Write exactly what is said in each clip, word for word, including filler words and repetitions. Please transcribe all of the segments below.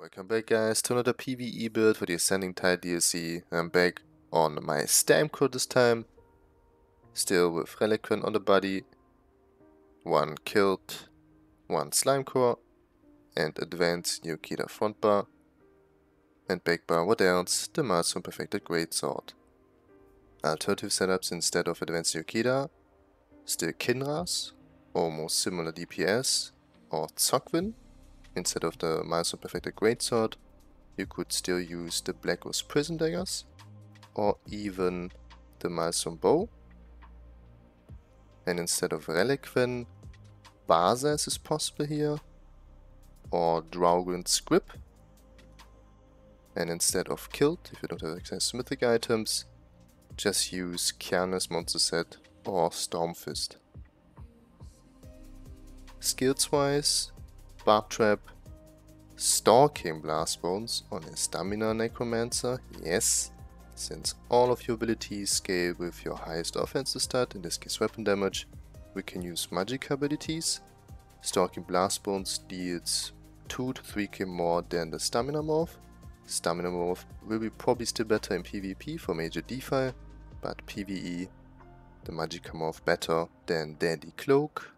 Welcome back, guys, to another PvE build for the Ascending Tide D L C. I'm back on my Stamco this time, still with Relicun on the body, one kilt, one slime core, and advanced Nyokida front bar, and back bar, what else? The Master Perfected Greatsword. Alternative setups instead of advanced Nyokida, still Kinras, almost similar D P S, or Zokwin. Instead of the Master Perfected Greatsword, you could still use the Black Rose Prison daggers, or even the Master Bow. And instead of Relicun, Barsas is possible here, or Draugund's Grip. And instead of Kilt, if you don't have access to mythic items, just use Kearnas monster set or Stormfist. Skills wise, Barbtrap, Stalking Blast Bones on a Stamina Necromancer, yes, since all of your abilities scale with your highest offensive stat, in this case weapon damage, we can use magic abilities. Stalking Blast Bones deals two to three K more than the Stamina Morph. Stamina Morph will be probably still better in PvP for Major Defy, but PvE, the Magicka Morph better than Dandy Cloak,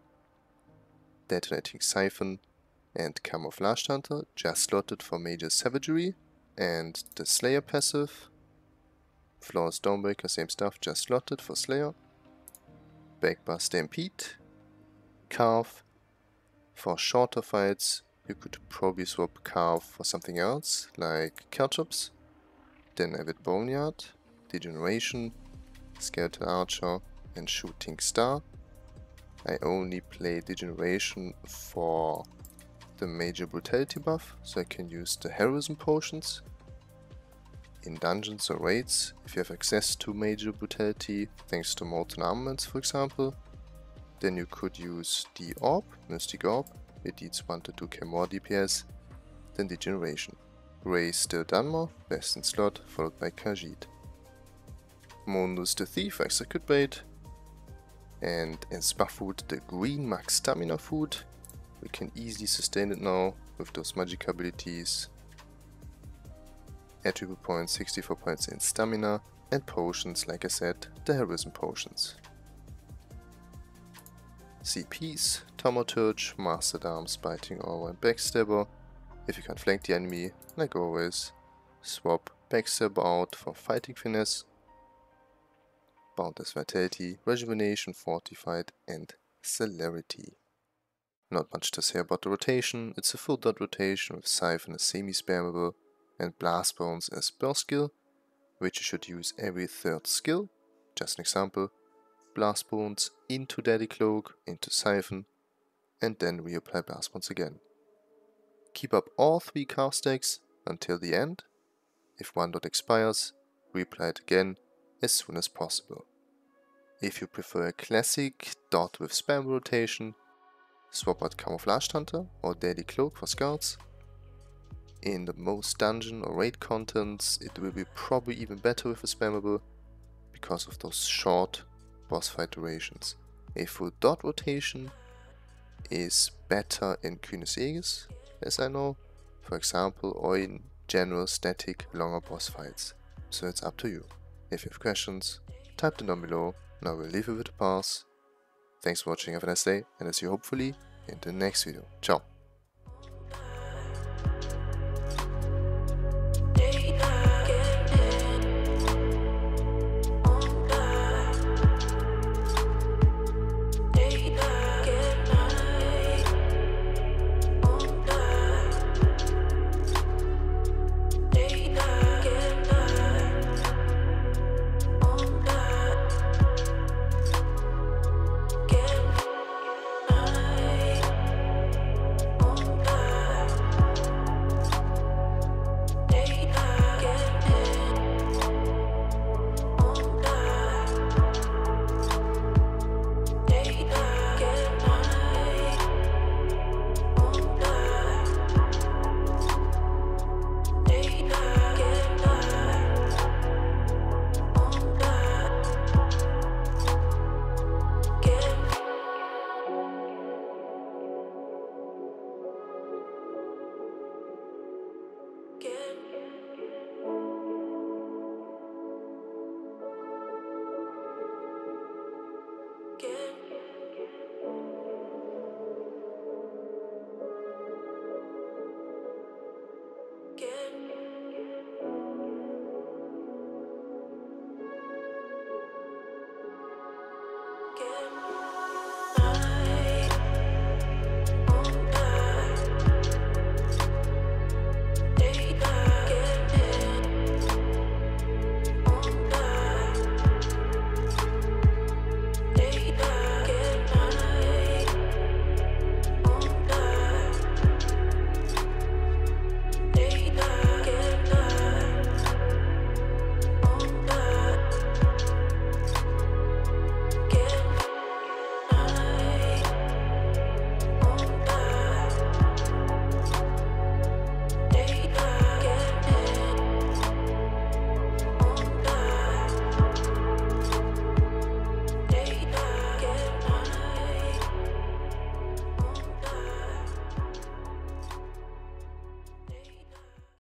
Detonating Siphon, and Camouflage Hunter, just slotted for Major Savagery, and the Slayer passive. Flawless Stonebreaker, same stuff, just slotted for Slayer. Backbar Stampede, Carve. For shorter fights, you could probably swap Carve for something else, like Kelchops. Then avid Boneyard, Degeneration, Skeletal Archer, and Shooting Star. I only play Degeneration for the Major Brutality buff, so I can use the Heroism potions. In dungeons or raids, if you have access to Major Brutality, thanks to Molten Armaments for example, then you could use the Orb, Mystic Orb, it deals one to two K more D P S than Degeneration. Ray still Dunmore, best in slot, followed by Khajiit. Mondus the Thief, Execute Bait, and Espafood the green max stamina food. We can easily sustain it now with those magic abilities. Attribute points, sixty-four points in stamina, and potions, like I said, the heroism potions. C Ps, Thaumaturge, Master-at-Arms, Biting Aura, and Backstabber. If you can't flank the enemy, like always, swap Backstabber out for Fighting Finesse, Boundless Vitality, Rejuvenation, Fortified, and Celerity. Not much to say about the rotation, it's a full dot rotation with Siphon as semi-spammable and Blast Bones as burst skill, which you should use every third skill. Just an example, Blast Bones into Daddy Cloak, into Siphon, and then reapply Blast Bones again. Keep up all three Carve stacks until the end. If one dot expires, reapply it again as soon as possible. If you prefer a classic dot with spam rotation, swap out Camouflage Hunter or Daily Cloak for Scouts. In the most dungeon or raid contents, it will be probably even better with a spammable because of those short boss fight durations. A full dot rotation is better in Kyne's Aegis, as I know, for example, or in general static longer boss fights. So it's up to you. If you have questions, type them down below, and I will leave you with a pass. Thanks for watching, have a nice day, and I'll see you hopefully in the next video. Ciao!